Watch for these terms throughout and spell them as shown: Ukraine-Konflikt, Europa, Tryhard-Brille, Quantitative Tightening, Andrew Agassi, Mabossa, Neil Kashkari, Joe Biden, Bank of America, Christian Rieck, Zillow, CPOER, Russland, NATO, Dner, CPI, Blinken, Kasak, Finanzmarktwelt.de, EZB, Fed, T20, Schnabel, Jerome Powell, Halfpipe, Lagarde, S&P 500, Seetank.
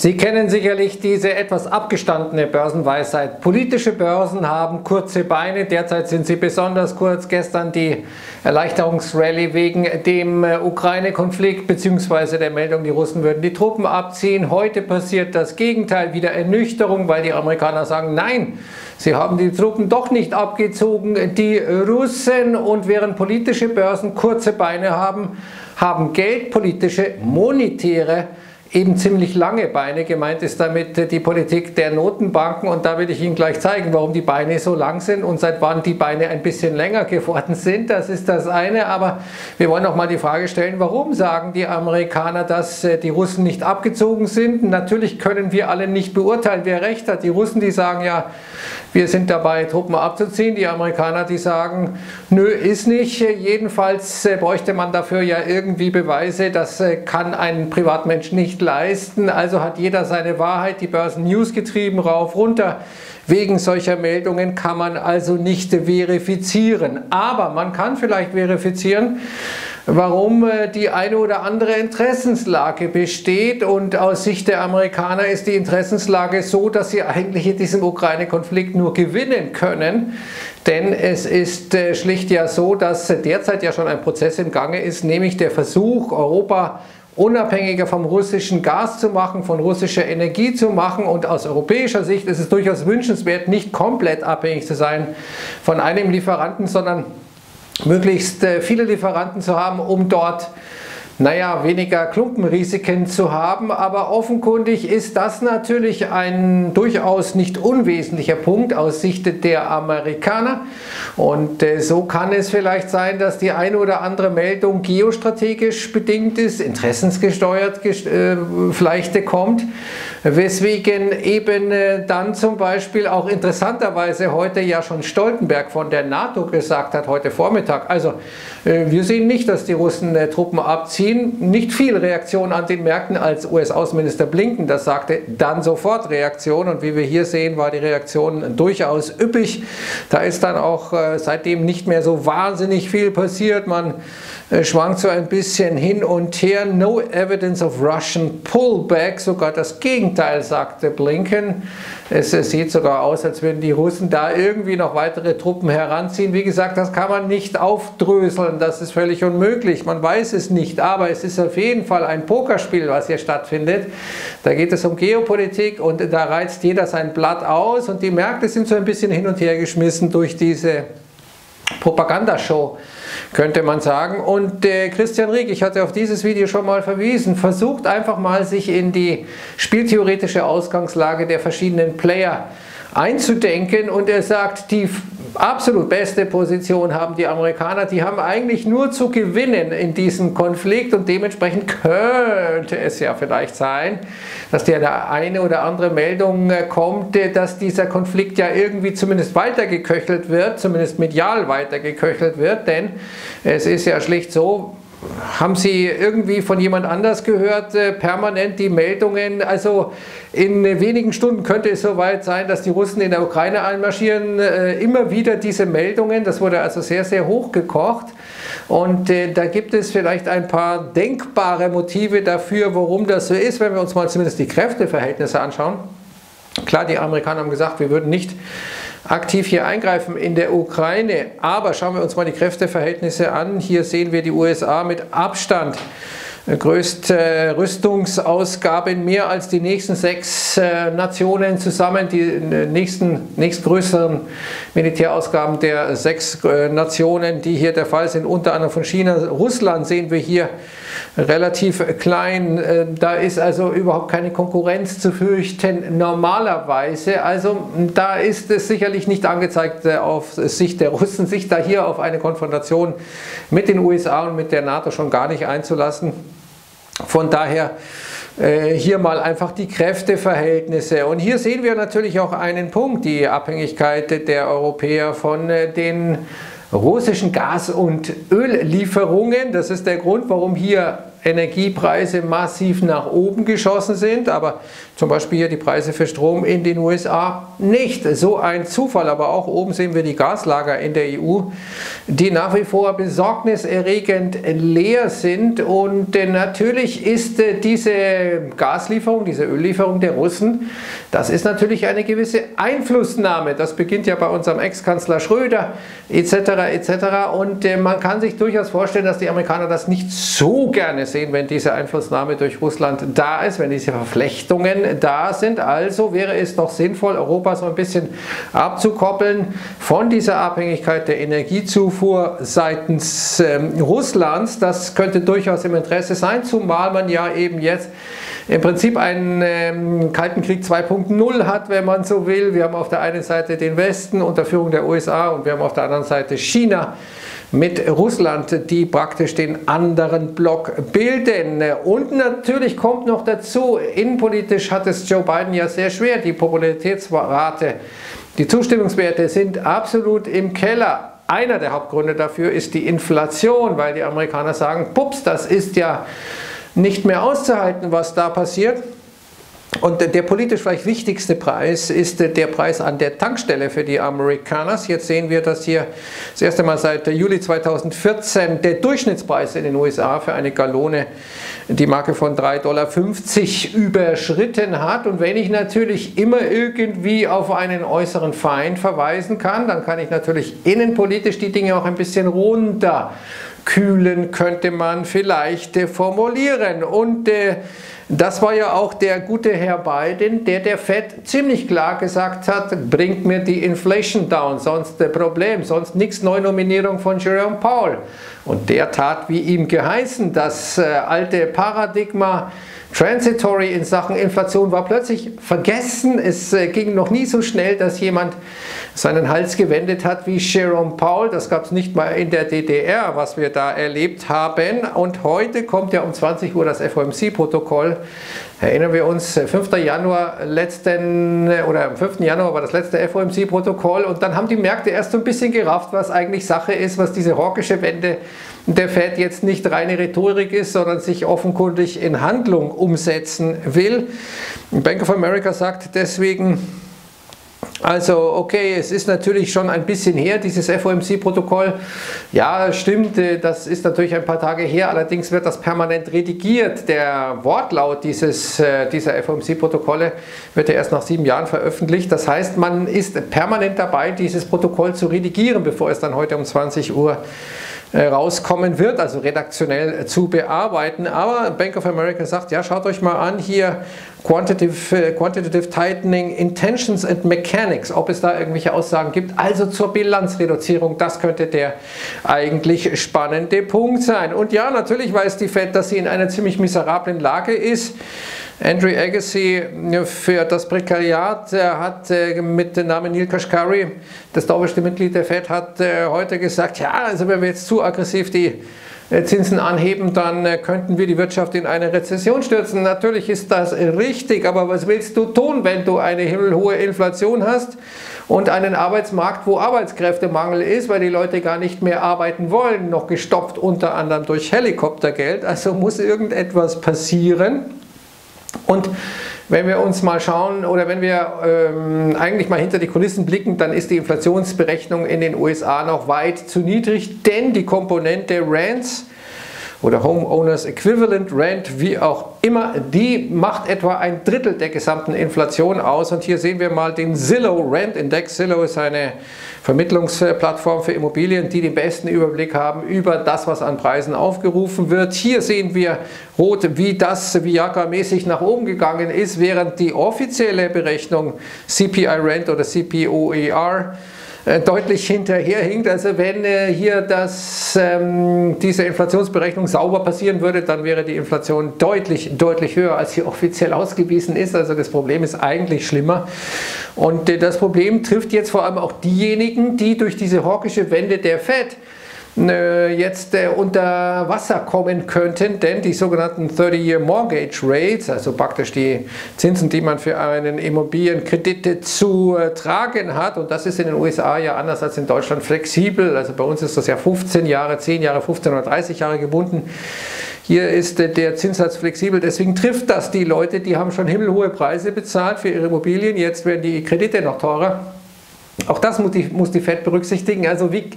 Sie kennen sicherlich diese etwas abgestandene Börsenweisheit. Politische Börsen haben kurze Beine, derzeit sind sie besonders kurz. Gestern die Erleichterungsrallye wegen dem Ukraine-Konflikt bzw. der Meldung, die Russen würden die Truppen abziehen. Heute passiert das Gegenteil, wieder Ernüchterung, weil die Amerikaner sagen, nein, sie haben die Truppen doch nicht abgezogen, die Russen. Und während politische Börsen kurze Beine haben, haben geldpolitische, monetäre eben ziemlich lange Beine. Gemeint ist damit die Politik der Notenbanken, und da will ich Ihnen gleich zeigen, warum die Beine so lang sind und seit wann die Beine ein bisschen länger geworden sind. Das ist das eine, aber wir wollen auch mal die Frage stellen, warum sagen die Amerikaner, dass die Russen nicht abgezogen sind? Natürlich können wir alle nicht beurteilen, wer recht hat. Die Russen, die sagen ja, wir sind dabei, Truppen abzuziehen. Die Amerikaner, die sagen, nö, ist nicht. Jedenfalls bräuchte man dafür ja irgendwie Beweise. Das kann ein Privatmensch nicht leisten, also hat jeder seine Wahrheit, die Börsen News getrieben, rauf, runter. Wegen solcher Meldungen kann man also nicht verifizieren, aber man kann vielleicht verifizieren, warum die eine oder andere Interessenslage besteht, und aus Sicht der Amerikaner ist die Interessenslage so, dass sie eigentlich in diesem Ukraine-Konflikt nur gewinnen können, denn es ist schlicht ja so, dass derzeit ja schon ein Prozess im Gange ist, nämlich der Versuch, Europa unabhängiger vom russischen Gas zu machen, von russischer Energie zu machen, und aus europäischer Sicht ist es durchaus wünschenswert, nicht komplett abhängig zu sein von einem Lieferanten, sondern möglichst viele Lieferanten zu haben, um dort, naja, weniger Klumpenrisiken zu haben. Aber offenkundig ist das natürlich ein durchaus nicht unwesentlicher Punkt aus Sicht der Amerikaner. Und so kann es vielleicht sein, dass die eine oder andere Meldung geostrategisch bedingt ist, interessensgesteuert vielleicht kommt, weswegen eben dann zum Beispiel auch interessanterweise heute ja schon Stoltenberg von der NATO gesagt hat, heute Vormittag, also wir sehen nicht, dass die Russen Truppen abziehen. Nicht viel Reaktion an den Märkten, als US-Außenminister Blinken das sagte, dann sofort Reaktion, und wie wir hier sehen, war die Reaktion durchaus üppig. Da ist dann auch seitdem nicht mehr so wahnsinnig viel passiert, man schwankt so ein bisschen hin und her. No evidence of Russian pullback, sogar das Gegenteil, sagte Blinken. Es sieht sogar aus, als würden die Russen da irgendwie noch weitere Truppen heranziehen. Wie gesagt, das kann man nicht aufdröseln, das ist völlig unmöglich, man weiß es nicht. Aber es ist auf jeden Fall ein Pokerspiel, was hier stattfindet. Da geht es um Geopolitik, und da reizt jeder sein Blatt aus, und die Märkte sind so ein bisschen hin und her geschmissen durch diese Propagandashow, könnte man sagen. Und Christian Rieck, ich hatte auf dieses Video schon mal verwiesen, versucht einfach mal, sich in die spieltheoretische Ausgangslage der verschiedenen Player einzudenken, und er sagt, die absolut beste Position haben die Amerikaner, die haben eigentlich nur zu gewinnen in diesem Konflikt, und dementsprechend könnte es ja vielleicht sein, dass der eine oder andere Meldung kommt, dass dieser Konflikt ja irgendwie zumindest weitergeköchelt wird, zumindest medial weitergeköchelt wird, denn es ist ja schlicht so, haben Sie irgendwie von jemand anders gehört, permanent die Meldungen, also in wenigen Stunden könnte es soweit sein, dass die Russen in der Ukraine einmarschieren, immer wieder diese Meldungen, das wurde also sehr, sehr hochgekocht, und da gibt es vielleicht ein paar denkbare Motive dafür, warum das so ist, wenn wir uns mal zumindest die Kräfteverhältnisse anschauen. Klar, die Amerikaner haben gesagt, wir würden nicht aktiv hier eingreifen in der Ukraine, aber schauen wir uns mal die Kräfteverhältnisse an. Hier sehen wir die USA mit Abstand größte Rüstungsausgaben, mehr als die nächsten 6 Nationen zusammen, die nächstgrößeren Militärausgaben der 6 Nationen, die hier der Fall sind, unter anderem von China. Russland sehen wir hier relativ klein, da ist also überhaupt keine Konkurrenz zu fürchten normalerweise, also da ist es sicherlich nicht angezeigt auf Sicht der Russen, sich da hier auf eine Konfrontation mit den USA und mit der NATO schon gar nicht einzulassen. Von daher hier mal einfach die Kräfteverhältnisse, und hier sehen wir natürlich auch einen Punkt, die Abhängigkeit der Europäer von den russischen Gas- und Öllieferungen. Das ist der Grund, warum hier Energiepreise massiv nach oben geschossen sind, aber zum Beispiel hier die Preise für Strom in den USA nicht. So ein Zufall, aber auch oben sehen wir die Gaslager in der EU, die nach wie vor besorgniserregend leer sind, und natürlich ist diese Gaslieferung, diese Öllieferung der Russen, das ist natürlich eine gewisse Einflussnahme. Das beginnt ja bei unserem Ex-Kanzler Schröder etc. etc. und man kann sich durchaus vorstellen, dass die Amerikaner das nicht so gerne sehen, wenn diese Einflussnahme durch Russland da ist, wenn diese Verflechtungen da sind. Also wäre es noch sinnvoll, Europa so ein bisschen abzukoppeln von dieser Abhängigkeit der Energiezufuhr seitens Russlands. Das könnte durchaus im Interesse sein, zumal man ja eben jetzt im Prinzip einen Kalten Krieg 2.0 hat, wenn man so will. Wir haben auf der einen Seite den Westen unter Führung der USA und wir haben auf der anderen Seite China mit Russland, die praktisch den anderen Block bilden. Und natürlich kommt noch dazu, innenpolitisch hat es Joe Biden ja sehr schwer. Die Popularitätsrate, die Zustimmungswerte sind absolut im Keller. Einer der Hauptgründe dafür ist die Inflation, weil die Amerikaner sagen, pups, das ist ja nicht mehr auszuhalten, was da passiert. Und der politisch vielleicht wichtigste Preis ist der Preis an der Tankstelle für die Amerikaner. Jetzt sehen wir, dass hier das erste Mal seit Juli 2014 der Durchschnittspreis in den USA für eine Gallone die Marke von 3,50 Dollar überschritten hat. Und wenn ich natürlich immer irgendwie auf einen äußeren Feind verweisen kann, dann kann ich natürlich innenpolitisch die Dinge auch ein bisschen runterkühlen, könnte man vielleicht formulieren. Und das war ja auch der gute Herr Biden, der Fed ziemlich klar gesagt hat, bringt mir die Inflation down, sonst ein Problem, sonst nichts, Neunominierung von Jerome Powell. Und der tat, wie ihm geheißen, das alte Paradigma Transitory in Sachen Inflation war plötzlich vergessen. Es ging noch nie so schnell, dass jemand seinen Hals gewendet hat wie Jerome Powell. Das gab es nicht mal in der DDR, was wir da erlebt haben. Und heute kommt ja um 20 Uhr das FOMC-Protokoll. Erinnern wir uns, 5. Januar war das letzte FOMC-Protokoll, und dann haben die Märkte erst so ein bisschen gerafft, was eigentlich Sache ist, was diese hawkische Wende der Fed jetzt nicht reine Rhetorik ist, sondern sich offenkundig in Handlung umsetzen will. Bank of America sagt deswegen, also okay, es ist natürlich schon ein bisschen her, dieses FOMC-Protokoll. Ja, stimmt, das ist natürlich ein paar Tage her, allerdings wird das permanent redigiert. Der Wortlaut dieser FOMC-Protokolle wird ja erst nach 7 Jahren veröffentlicht. Das heißt, man ist permanent dabei, dieses Protokoll zu redigieren, bevor es dann heute um 20 Uhr rauskommen wird, also redaktionell zu bearbeiten. Aber Bank of America sagt, ja, schaut euch mal an hier, Quantitative Tightening, Intentions and Mechanics, ob es da irgendwelche Aussagen gibt, also zur Bilanzreduzierung, das könnte der eigentlich spannende Punkt sein. Und ja, natürlich weiß die Fed, dass sie in einer ziemlich miserablen Lage ist. Andrew Agassi für das Prekariat hat mit dem Namen Neil Kashkari, das dauerhafte Mitglied der Fed, hat heute gesagt, ja, also wenn wir jetzt zu aggressiv die Zinsen anheben, dann könnten wir die Wirtschaft in eine Rezession stürzen. Natürlich ist das richtig, aber was willst du tun, wenn du eine himmelhohe Inflation hast und einen Arbeitsmarkt, wo Arbeitskräftemangel ist, weil die Leute gar nicht mehr arbeiten wollen, noch gestopft unter anderem durch Helikoptergeld. Also muss irgendetwas passieren. Und wenn wir uns mal schauen oder wenn wir eigentlich mal hinter die Kulissen blicken, dann ist die Inflationsberechnung in den USA noch weit zu niedrig, denn die Komponente Rents oder Homeowners Equivalent Rent, wie auch immer, die macht etwa 1/3 der gesamten Inflation aus. Und hier sehen wir mal den Zillow Rent Index. Zillow ist eine Vermittlungsplattform für Immobilien, die den besten Überblick haben über das, was an Preisen aufgerufen wird. Hier sehen wir rot, wie das Viagra-mäßig nach oben gegangen ist, während die offizielle Berechnung CPI Rent oder CPOER deutlich hinterherhinkt. Also wenn hier diese Inflationsberechnung sauber passieren würde, dann wäre die Inflation deutlich, deutlich höher, als sie offiziell ausgewiesen ist. Also das Problem ist eigentlich schlimmer. Und das Problem trifft jetzt vor allem auch diejenigen, die durch diese hawkische Wende der Fed jetzt unter Wasser kommen könnten, denn die sogenannten 30-Year Mortgage Rates, also praktisch die Zinsen, die man für einen Immobilienkredit zu tragen hat, und das ist in den USA ja anders als in Deutschland flexibel, also bei uns ist das ja 15 Jahre, 10 Jahre, 15 oder 30 Jahre gebunden. Hier ist der Zinssatz flexibel, deswegen trifft das die Leute, die haben schon himmelhohe Preise bezahlt für ihre Immobilien, jetzt werden die Kredite noch teurer. Auch das muss die Fed berücksichtigen, also wie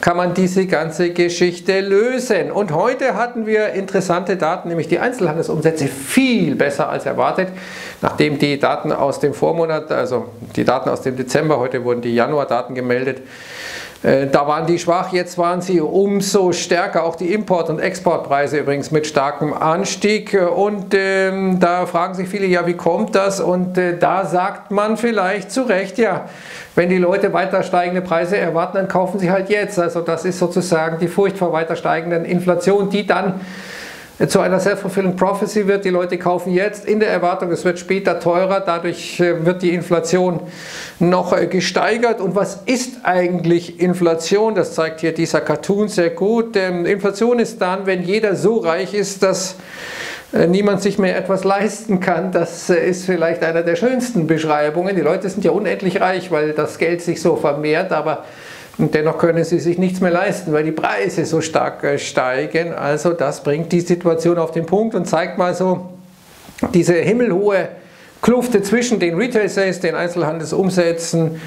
kann man diese ganze Geschichte lösen? Und heute hatten wir interessante Daten, nämlich die Einzelhandelsumsätze, viel besser als erwartet, nachdem die Daten aus dem Vormonat, also die Daten aus dem Dezember, heute wurden die Januardaten gemeldet, da waren die schwach, jetzt waren sie umso stärker, auch die Import- und Exportpreise übrigens mit starkem Anstieg und da fragen sich viele, ja wie kommt das, und da sagt man vielleicht zu Recht, ja, wenn die Leute weiter steigende Preise erwarten, dann kaufen sie halt jetzt, also das ist sozusagen die Furcht vor weiter steigenden Inflation, die dann zu einer self-fulfilling prophecy wird, die Leute kaufen jetzt in der Erwartung, es wird später teurer, dadurch wird die Inflation noch gesteigert. Und was ist eigentlich Inflation? Das zeigt hier dieser Cartoon sehr gut. Inflation ist dann, wenn jeder so reich ist, dass niemand sich mehr etwas leisten kann. Das ist vielleicht einer der schönsten Beschreibungen. Die Leute sind ja unendlich reich, weil das Geld sich so vermehrt, aber und dennoch können sie sich nichts mehr leisten, weil die Preise so stark steigen. Also das bringt die Situation auf den Punkt und zeigt mal so diese himmelhohe Kluft zwischen den Retail Sales, den Einzelhandelsumsätzen,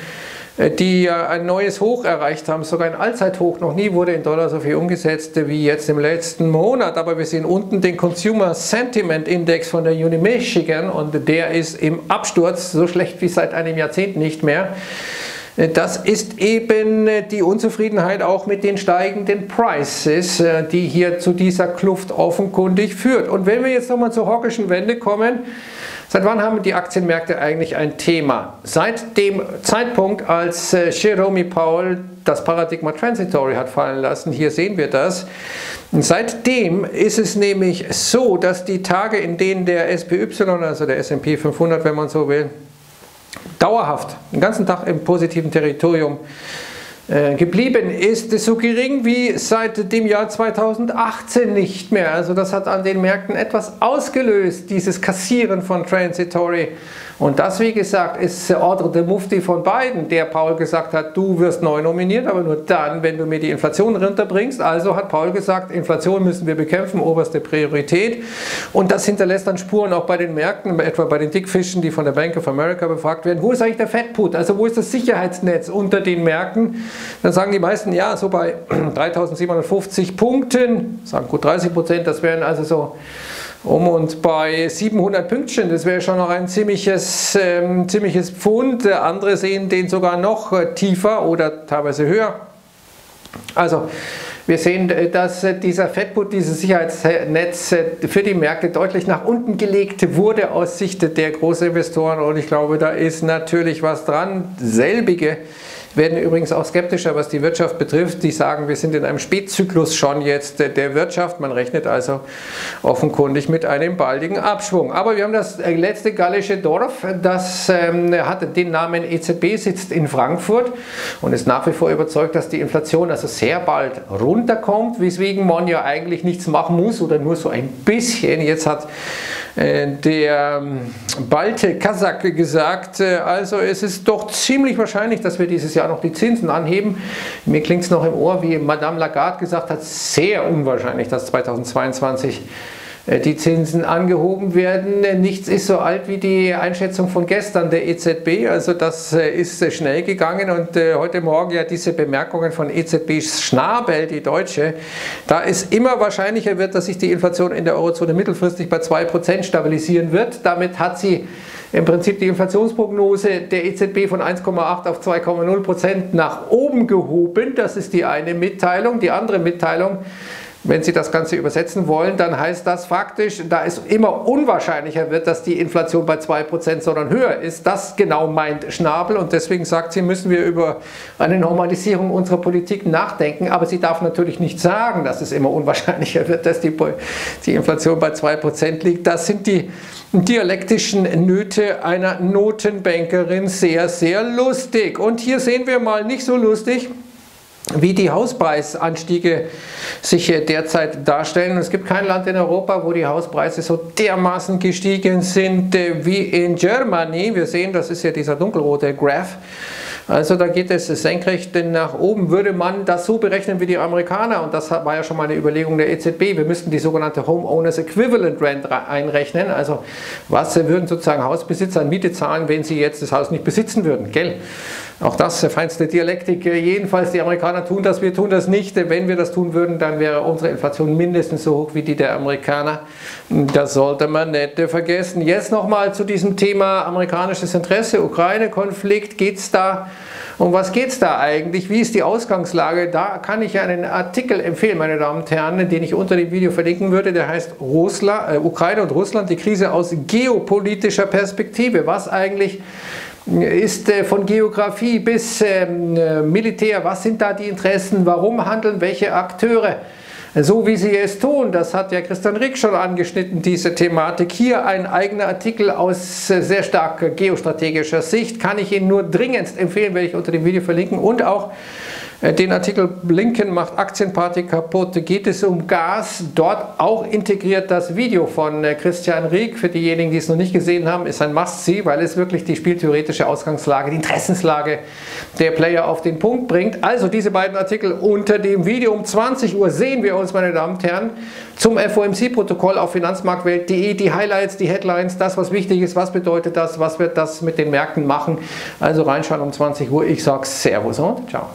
die ja ein neues Hoch erreicht haben, sogar ein Allzeithoch. Noch nie wurde in Dollar so viel umgesetzt wie jetzt im letzten Monat. Aber wir sehen unten den Consumer Sentiment Index von der Uni Michigan und der ist im Absturz, so schlecht wie seit einem Jahrzehnt nicht mehr. Das ist eben die Unzufriedenheit auch mit den steigenden Prices, die hier zu dieser Kluft offenkundig führt. Und wenn wir jetzt nochmal zur hawkischen Wende kommen, seit wann haben die Aktienmärkte eigentlich ein Thema? Seit dem Zeitpunkt, als Jerome Powell das Paradigma Transitory hat fallen lassen, hier sehen wir das. Und seitdem ist es nämlich so, dass die Tage, in denen der SPY, also der S&P 500, wenn man so will, dauerhaft den ganzen Tag im positiven Territorium geblieben ist, so gering wie seit dem Jahr 2018 nicht mehr. Also das hat an den Märkten etwas ausgelöst, dieses Kassieren von Transitory. Und das, wie gesagt, ist der Ordre de Mufti von Biden, der Powell gesagt hat, du wirst neu nominiert, aber nur dann, wenn du mir die Inflation runterbringst. Also hat Powell gesagt, Inflation müssen wir bekämpfen, oberste Priorität. Und das hinterlässt dann Spuren auch bei den Märkten, etwa bei den Dickfischen, die von der Bank of America befragt werden. Wo ist eigentlich der Fed-Put? Also wo ist das Sicherheitsnetz unter den Märkten? Dann sagen die meisten, ja, so bei 3.750 Punkten, sagen gut 30%, das wären also so um und bei 700 Pünktchen, das wäre schon noch ein ziemliches Pfund. Andere sehen den sogar noch tiefer oder teilweise höher. Also wir sehen, dass dieser Fed-Put, dieses Sicherheitsnetz für die Märkte deutlich nach unten gelegt wurde aus Sicht der Großinvestoren und ich glaube, da ist natürlich was dran. Selbige werden übrigens auch skeptischer, was die Wirtschaft betrifft. Die sagen, wir sind in einem Spätzyklus schon jetzt der Wirtschaft. Man rechnet also offenkundig mit einem baldigen Abschwung. Aber wir haben das letzte gallische Dorf, das hat den Namen EZB, sitzt in Frankfurt und ist nach wie vor überzeugt, dass die Inflation also sehr bald runterkommt, weswegen man ja eigentlich nichts machen muss oder nur so ein bisschen. Jetzt hat der balte Kasak gesagt, also es ist doch ziemlich wahrscheinlich, dass wir dieses Jahr noch die Zinsen anheben. Mir klingt es noch im Ohr, wie Madame Lagarde gesagt hat, sehr unwahrscheinlich, dass 2022 die Zinsen angehoben werden. Nichts ist so alt wie die Einschätzung von gestern der EZB, also das ist schnell gegangen und heute Morgen ja diese Bemerkungen von EZB Schnabel, die Deutsche, da ist immer wahrscheinlicher wird, dass sich die Inflation in der Eurozone mittelfristig bei 2% stabilisieren wird. Damit hat sie im Prinzip die Inflationsprognose der EZB von 1,8 auf 2,0% nach oben gehoben. Das ist die eine Mitteilung. Die andere Mitteilung, wenn Sie das Ganze übersetzen wollen, dann heißt das faktisch, da es immer unwahrscheinlicher wird, dass die Inflation bei 2%, sondern höher ist. Das genau meint Schnabel und deswegen sagt sie, müssen wir über eine Normalisierung unserer Politik nachdenken. Aber sie darf natürlich nicht sagen, dass es immer unwahrscheinlicher wird, dass die Inflation bei 2% liegt. Das sind die dialektischen Nöte einer Notenbankerin, sehr, sehr lustig. Und hier sehen wir mal nicht so lustig, wie die Hauspreisanstiege sich derzeit darstellen. Es gibt kein Land in Europa, wo die Hauspreise so dermaßen gestiegen sind wie in Germany. Wir sehen, das ist ja dieser dunkelrote Graph Also da geht es senkrecht nach oben, würde man das so berechnen wie die Amerikaner, und das war ja schon mal eine Überlegung der EZB, wir müssten die sogenannte Homeowners Equivalent Rent einrechnen, also was würden sozusagen Hausbesitzer an Miete zahlen, wenn sie jetzt das Haus nicht besitzen würden, gell? Auch das feinste Dialektik, jedenfalls die Amerikaner tun das, wir tun das nicht. Wenn wir das tun würden, dann wäre unsere Inflation mindestens so hoch wie die der Amerikaner. Das sollte man nicht vergessen. Jetzt nochmal zu diesem Thema amerikanisches Interesse, Ukraine-Konflikt, geht's da? Um was geht es da eigentlich? Wie ist die Ausgangslage? Da kann ich einen Artikel empfehlen, meine Damen und Herren, den ich unter dem Video verlinken würde. Der heißt Ukraine und Russland, die Krise aus geopolitischer Perspektive. Was eigentlich ist von Geografie bis Militär, was sind da die Interessen, warum handeln welche Akteure so, wie sie es tun? Das hat ja Christian Rieck schon angeschnitten, diese Thematik. Hier ein eigener Artikel aus sehr stark geostrategischer Sicht, kann ich Ihnen nur dringendst empfehlen, werde ich unter dem Video verlinken. Und auch den Artikel Blinken macht Aktienparty kaputt, geht es um Gas, dort auch integriert das Video von Christian Rieck. Für diejenigen, die es noch nicht gesehen haben, ist ein Must-See, weil es wirklich die spieltheoretische Ausgangslage, die Interessenslage der Player auf den Punkt bringt. Also diese beiden Artikel unter dem Video. Um 20 Uhr sehen wir uns, meine Damen und Herren, zum FOMC-Protokoll auf Finanzmarktwelt.de. Die Highlights, die Headlines, das, was wichtig ist, was bedeutet das, was wird das mit den Märkten machen. Also reinschauen um 20 Uhr. Ich sage Servus und ciao.